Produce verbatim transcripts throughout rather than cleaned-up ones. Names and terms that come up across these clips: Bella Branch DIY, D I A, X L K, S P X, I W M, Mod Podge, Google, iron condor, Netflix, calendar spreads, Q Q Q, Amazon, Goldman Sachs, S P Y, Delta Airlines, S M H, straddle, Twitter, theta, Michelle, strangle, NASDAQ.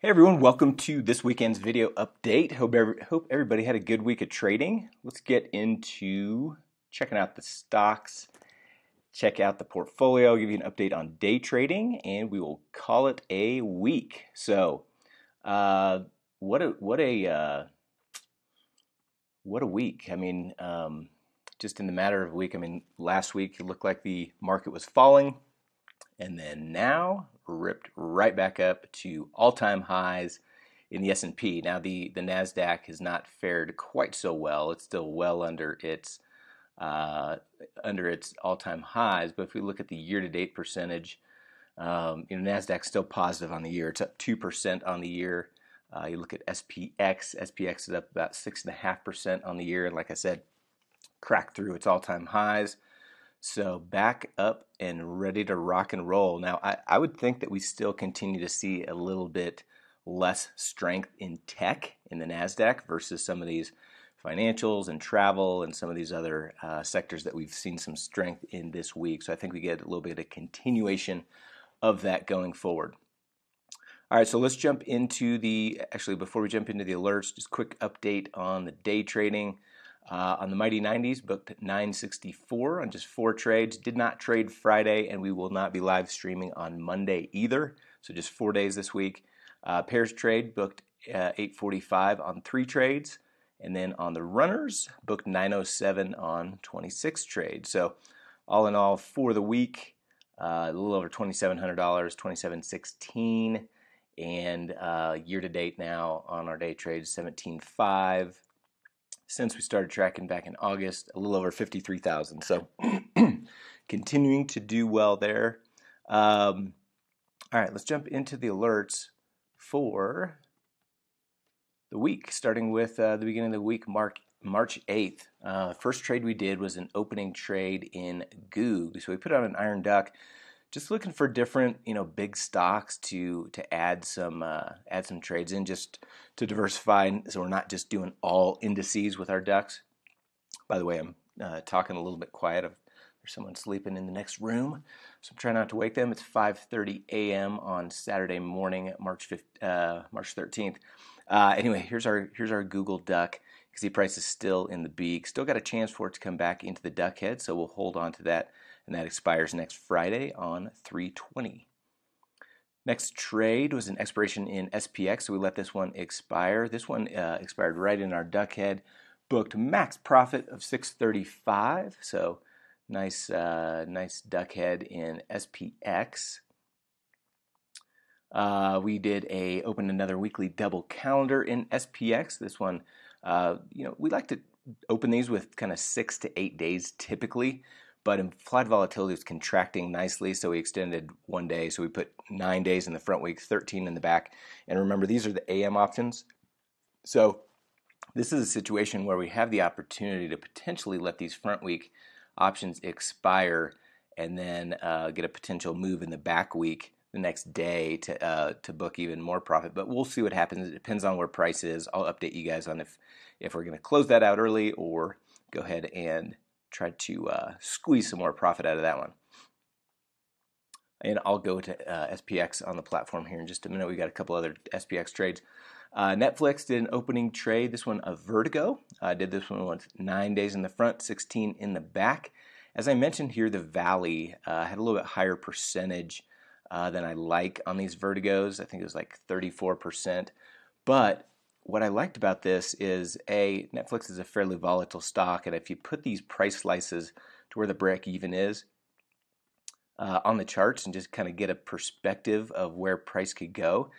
Hey everyone, welcome to this weekend's video update. Hope, every, hope everybody had a good week of trading. Let's get into checking out the stocks, check out the portfolio, give you an update on day trading, and we will call it a week. So, uh, what a what a uh, what a week! I mean, um, just in the matter of a week. I mean, last week it looked like the market was falling, and then now ripped right back up to all-time highs in the S and P. Now the, the NASDAQ has not fared quite so well. It's still well under its uh, under its all-time highs, but if we look at the year-to-date percentage, um, you know, NASDAQ's still positive on the year. It's up two percent on the year. Uh, you look at S P X. S P X is up about six point five percent on the year, and like I said, cracked through its all-time highs. So back up and ready to rock and roll. Now, I, I would think that we still continue to see a little bit less strength in tech in the NASDAQ versus some of these financials and travel and some of these other uh, sectors that we've seen some strength in this week. So I think we get a little bit of a continuation of that going forward. All right, so let's jump into the, actually before we jump into the alerts, just quick update on the day trading. Uh, on the Mighty nineties, booked at nine sixty-four on just four trades. Did not trade Friday, and we will not be live streaming on Monday either. So just four days this week. Uh, pairs trade booked uh, eight forty-five on three trades, and then on the runners booked nine oh seven on twenty-six trades. So all in all for the week, uh, a little over twenty-seven hundred dollars, twenty-seven sixteen, and uh, year to date now on our day trades seventeen five. Since we started tracking back in August, a little over fifty-three thousand. So continuing to do well there. Um, all right, let's jump into the alerts for the week, starting with uh, the beginning of the week, Mark, March eighth. Uh, first trade we did was an opening trade in Goog. So we put on an iron duck, just looking for different, you know, big stocks to to add some uh, add some trades in, just to diversify, so we're not just doing all indices with our ducks. By the way, I'm uh, talking a little bit quiet. I've, there's someone sleeping in the next room, so I'm trying not to wake them. It's five thirty a m on Saturday morning, March fifth, uh, March thirteenth. Uh, anyway, here's our here's our Google duck. You can see price is still in the beak. Still got a chance for it to come back into the duck head, so we'll hold on to that. And that expires next Friday on three twenty. Next trade was an expiration in S P X, so we let this one expire. This one uh, expired right in our duck head. Booked max profit of six thirty-five, so nice, uh, nice duck head in S P X. Uh, we did a open another weekly double calendar in S P X. This one, uh, you know, we like to open these with kind of six to eight days typically. But implied volatility was contracting nicely, so we extended one day. So we put nine days in the front week, thirteen in the back. And remember, these are the A M options. So this is a situation where we have the opportunity to potentially let these front week options expire and then uh, get a potential move in the back week the next day to, uh, to book even more profit. But we'll see what happens. It depends on where price is. I'll update you guys on if, if we're going to close that out early or go ahead and try to uh, squeeze some more profit out of that one. And I'll go to uh, S P X on the platform here in just a minute. We got a couple other S P X trades. Uh, Netflix did an opening trade. This one, a vertigo. I uh, did this one once, nine days in the front, sixteen in the back. As I mentioned here, the Valley uh, had a little bit higher percentage uh, than I like on these vertigos. I think it was like thirty-four percent. But what I liked about this is, A, Netflix is a fairly volatile stock, and if you put these price slices to where the break even is uh, on the charts and just kind of get a perspective of where price could go,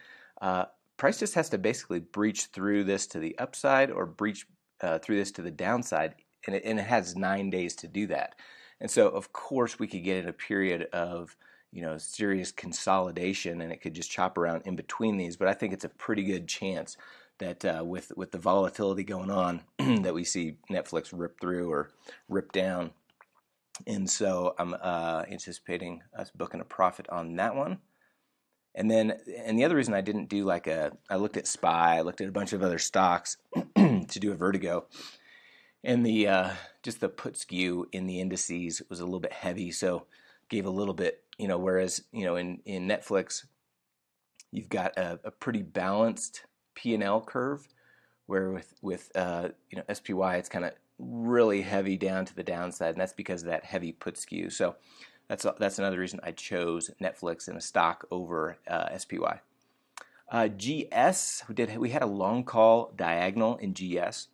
uh, price just has to basically breach through this to the upside or breach uh, through this to the downside, and it, and it has nine days to do that. And so, of course, we could get in a period of, you know, serious consolidation, and it could just chop around in between these, but I think it's a pretty good chance that uh, with, with the volatility going on that we see Netflix rip through or rip down. And so I'm uh, anticipating us booking a profit on that one. And then, and the other reason I didn't do like a, I looked at S P Y, I looked at a bunch of other stocks to do a vertigo. And the, uh, just the put skew in the indices was a little bit heavy. So gave a little bit, you know, whereas, you know, in, in Netflix, You've got a, a pretty balanced P and L curve, where with with uh, you know, S P Y, it's kind of really heavy down to the downside, and that's because of that heavy put skew. So that's that's another reason I chose Netflix and a stock over uh, S P Y. Uh, G S, we did we had a long call diagonal in G S,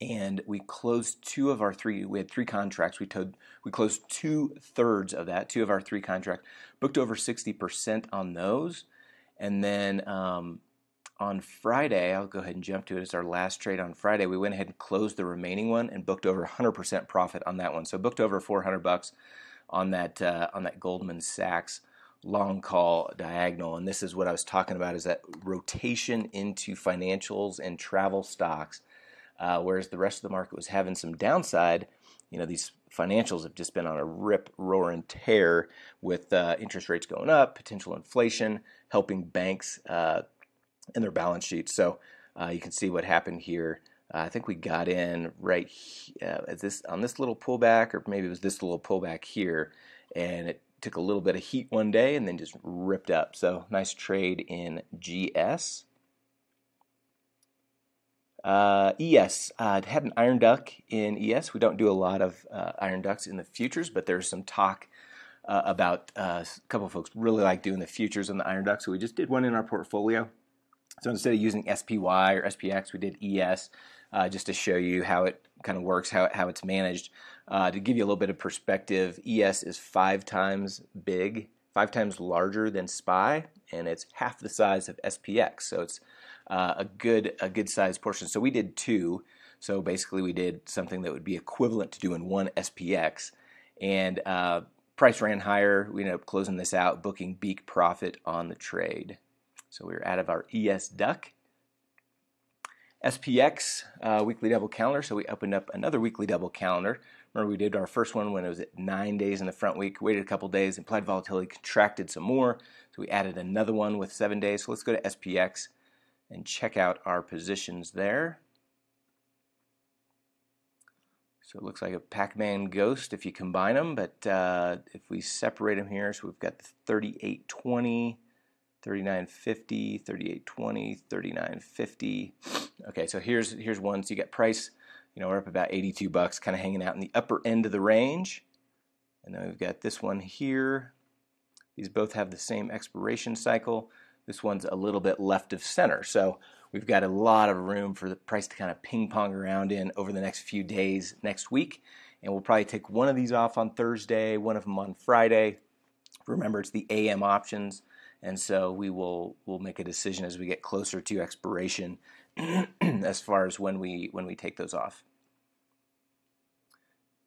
and we closed two of our three. We had three contracts. We told, we closed two thirds of that. Two of our three contracts booked over sixty percent on those, and then. Um, On Friday, I'll go ahead and jump to it. It's our last trade on Friday. We went ahead and closed the remaining one and booked over one hundred percent profit on that one. So booked over four hundred bucks on that uh, on that Goldman Sachs long call diagonal. And this is what I was talking about: is that rotation into financials and travel stocks, uh, whereas the rest of the market was having some downside. You know, these financials have just been on a rip, roar, and tear with uh, interest rates going up, potential inflation, helping banks. Uh, And their balance sheet. So uh, you can see what happened here. Uh, I think we got in right uh, at this on this little pullback, or maybe it was this little pullback here, and it took a little bit of heat one day and then just ripped up. So nice trade in G S. Uh, E S, uh, I had an iron duck in E S. We don't do a lot of uh, iron ducks in the futures, but there's some talk uh, about uh, a couple of folks really like doing the futures on the iron duck, so we just did one in our portfolio. So instead of using S P Y or S P X, we did E S uh, just to show you how it kind of works, how, how it's managed. Uh, to give you a little bit of perspective, E S is five times big, five times larger than S P Y, and it's half the size of S P X. So it's uh, a good a good size portion. So we did two. So basically we did something that would be equivalent to doing one S P X. And uh, price ran higher. We ended up closing this out, booking beak profit on the trade. So we're out of our E S duck. S P X, uh, weekly double calendar. So we opened up another weekly double calendar. Remember, we did our first one when it was at nine days in the front week, waited a couple days, implied volatility contracted some more. So we added another one with seven days. So let's go to S P X and check out our positions there. So it looks like a Pac-Man ghost if you combine them, but uh, if we separate them here, so we've got the thirty-eight twenty. thirty-nine fifty, thirty-eight twenty, thirty-nine fifty. Okay, so here's here's one. So you got price, you know, we're up about eighty-two bucks, kind of hanging out in the upper end of the range. And then we've got this one here. These both have the same expiration cycle. This one's a little bit left of center. So we've got a lot of room for the price to kind of ping-pong around in over the next few days next week. And we'll probably take one of these off on Thursday, one of them on Friday. Remember, it's the A M options. And so we will we'll make a decision as we get closer to expiration as far as when we when we take those off.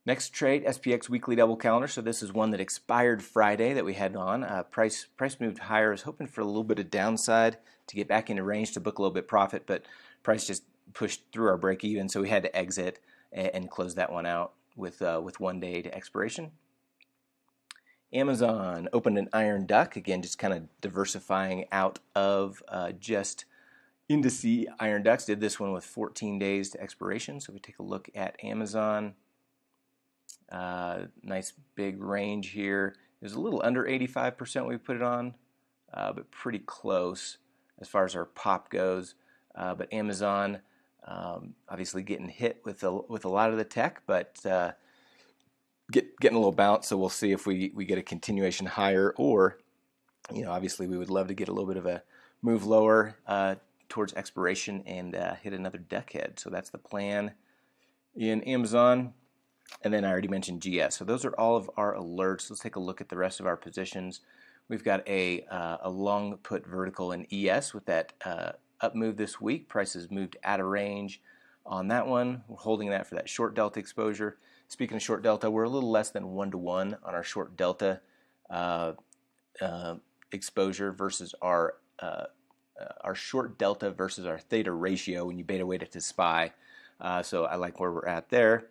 Next trade, S P X weekly double calendar. So this is one that expired Friday that we had on. Uh, price price moved higher. I was hoping for a little bit of downside to get back into range to book a little bit profit, but price just pushed through our break even. So we had to exit and, and close that one out with uh, with one day to expiration. Amazon opened an iron duck, again, just kind of diversifying out of uh, just indice iron ducks. Did this one with fourteen days to expiration. So we take a look at Amazon. Uh, nice big range here. It was a little under eighty-five percent we put it on, uh, but pretty close as far as our pop goes. Uh, but Amazon um, obviously getting hit with a, with a lot of the tech, but... Uh, Get, getting a little bounce, so we'll see if we, we get a continuation higher, or, you know, obviously we would love to get a little bit of a move lower uh, towards expiration and uh, hit another duck head. So that's the plan in Amazon. And then I already mentioned G S. So those are all of our alerts. Let's take a look at the rest of our positions. We've got a, uh, a long put vertical in E S with that uh, up move this week. Prices moved out of range on that one. We're holding that for that short delta exposure. Speaking of short delta, we're a little less than one to one on our short delta uh, uh, exposure versus our uh, our short delta versus our theta ratio when you beta weight it to S P Y. Uh, so I like where we're at there.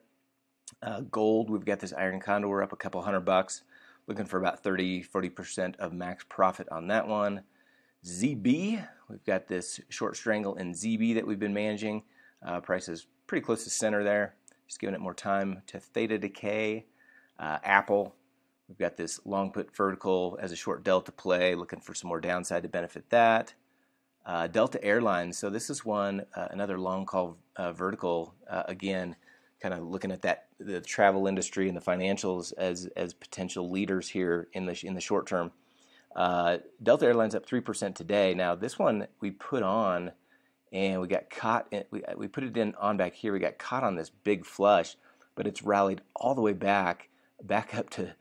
Uh, gold, we've got this iron condor. We're up a couple hundred bucks. Looking for about thirty, forty percent of max profit on that one. Z B, we've got this short strangle in Z B that we've been managing. Uh, price is pretty close to center there. Just giving it more time to theta decay. Uh, Apple, We've got this long put vertical as a short delta play, looking for some more downside to benefit that. Uh, Delta Airlines, so this is one, uh, another long call uh, vertical, uh, again, kind of looking at that, the travel industry and the financials as as potential leaders here in the, in the short term. Uh, Delta Airlines up three percent today. Now this one we put on and we got caught, in, we, we put it in on back here, we got caught on this big flush, but it's rallied all the way back, back up to,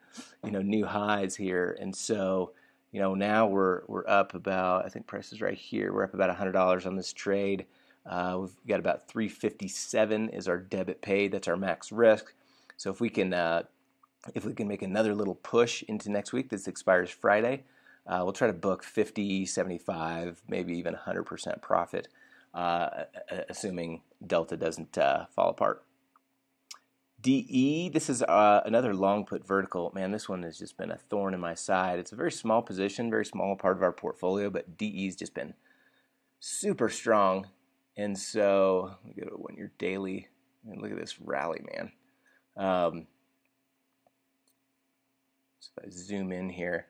you know, new highs here. And so, you know, now we're we're up about, I think price is right here, we're up about one hundred dollars on this trade. Uh, we've got about three fifty-seven is our debit paid. That's our max risk. So if we can uh, if we can make another little push into next week, this expires Friday, uh, we'll try to book fifty, seventy-five, maybe even one hundred percent profit, uh, assuming Delta doesn't uh, fall apart. D E, this is uh, another long put vertical. Man, this one has just been a thorn in my side. It's a very small position, very small part of our portfolio, but D E's just been super strong. And so, let me go to one year daily, and look at this rally, man. Um, so if I zoom in here,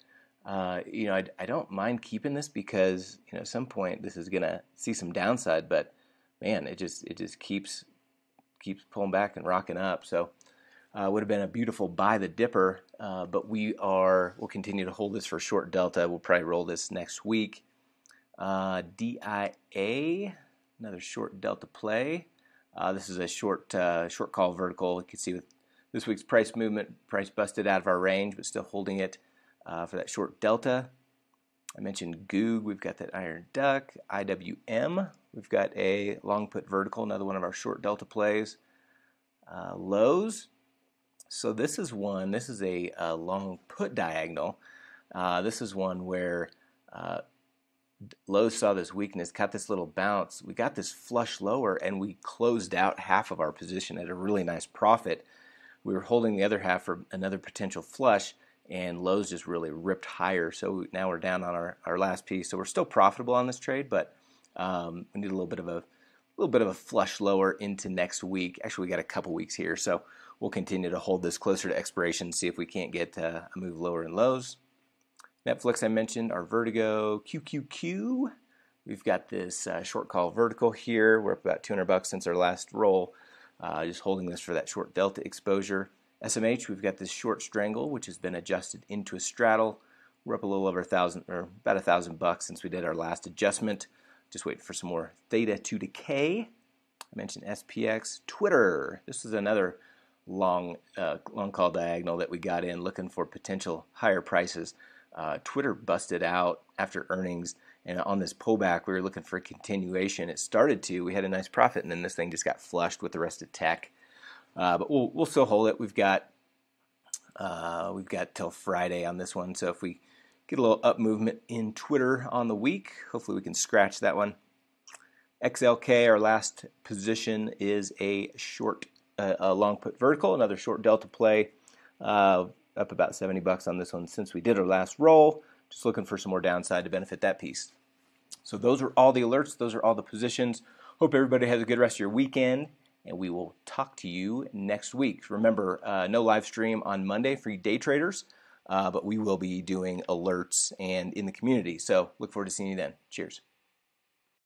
uh, you know, I, I don't mind keeping this because, you know, at some point this is gonna see some downside, but man, it just it just keeps. keeps pulling back and rocking up. So uh, would have been a beautiful buy the dipper, uh, but we are, we'll continue to hold this for short delta. We'll probably roll this next week. Uh, D I A, another short delta play. Uh, this is a short uh, short call vertical. You can see with this week's price movement, price busted out of our range, but still holding it uh, for that short delta. I mentioned Goog, we've got that iron duck. I W M, we've got a long put vertical, another one of our short delta plays. Uh, Lowe's, so this is one, this is a, a long put diagonal. Uh, this is one where uh, Lowe's saw this weakness, caught this little bounce. We got this flush lower and we closed out half of our position at a really nice profit. We were holding the other half for another potential flush, and Lowe's just really ripped higher, so now we're down on our, our last piece. So we're still profitable on this trade, but um, we need a little bit of a little bit of a flush lower into next week. Actually, we got a couple weeks here, so we'll continue to hold this closer to expiration, see if we can't get uh, a move lower in Lowe's. Netflix, I mentioned our Vertigo Q Q Q. We've got this uh, short call vertical here. We're up about two hundred bucks since our last roll. Uh, just holding this for that short delta exposure. S M H, we've got this short strangle, which has been adjusted into a straddle. We're up a little over a thousand, or about a thousand bucks since we did our last adjustment. Just waiting for some more theta to decay. I mentioned S P X. Twitter, this is another long, uh, long call diagonal that we got in, looking for potential higher prices. Uh, Twitter busted out after earnings, and on this pullback, we were looking for a continuation. It started to, we had a nice profit, and then this thing just got flushed with the rest of tech. Uh, but we'll we'll still hold it. We've got uh, we've got till Friday on this one. So if we get a little up movement in Twitter on the week, hopefully we can scratch that one. X L K, our last position, is a short, uh, a long put vertical, another short delta play. Uh, up about seventy bucks on this one since we did our last roll. Just looking for some more downside to benefit that piece. So those are all the alerts. Those are all the positions. Hope everybody has a good rest of your weekend, and we will talk to you next week. Remember, uh, no live stream on Monday for you day traders, uh, but we will be doing alerts and in the community. So look forward to seeing you then. Cheers.